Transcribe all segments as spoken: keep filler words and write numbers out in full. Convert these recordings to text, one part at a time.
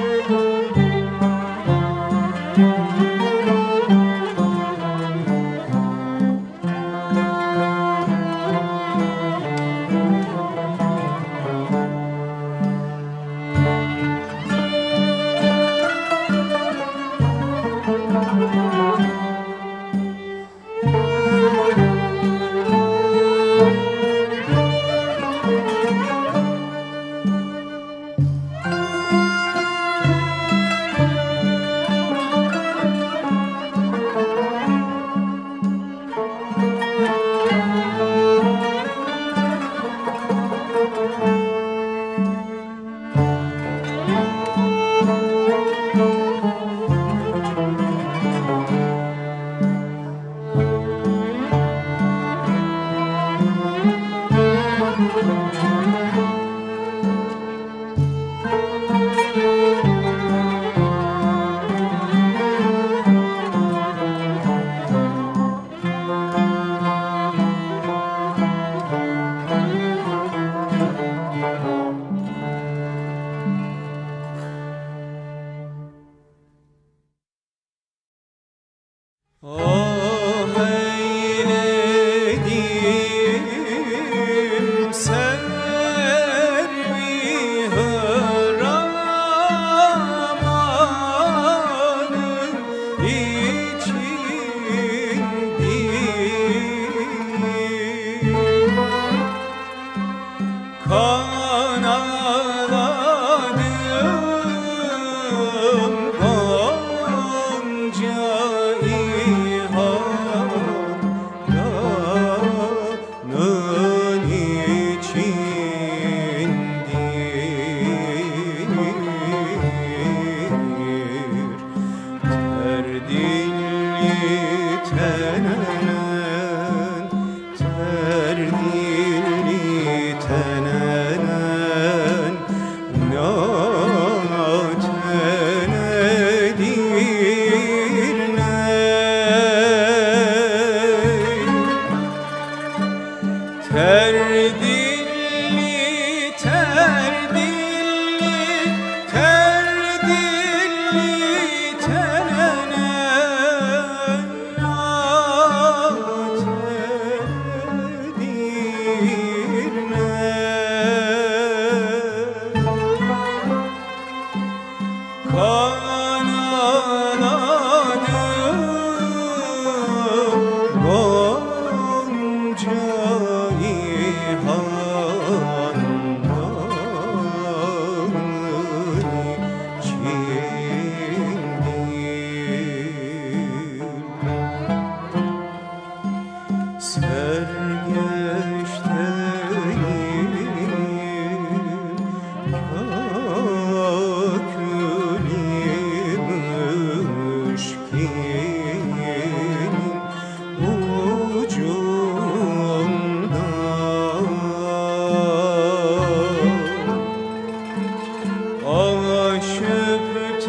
Aşıp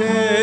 te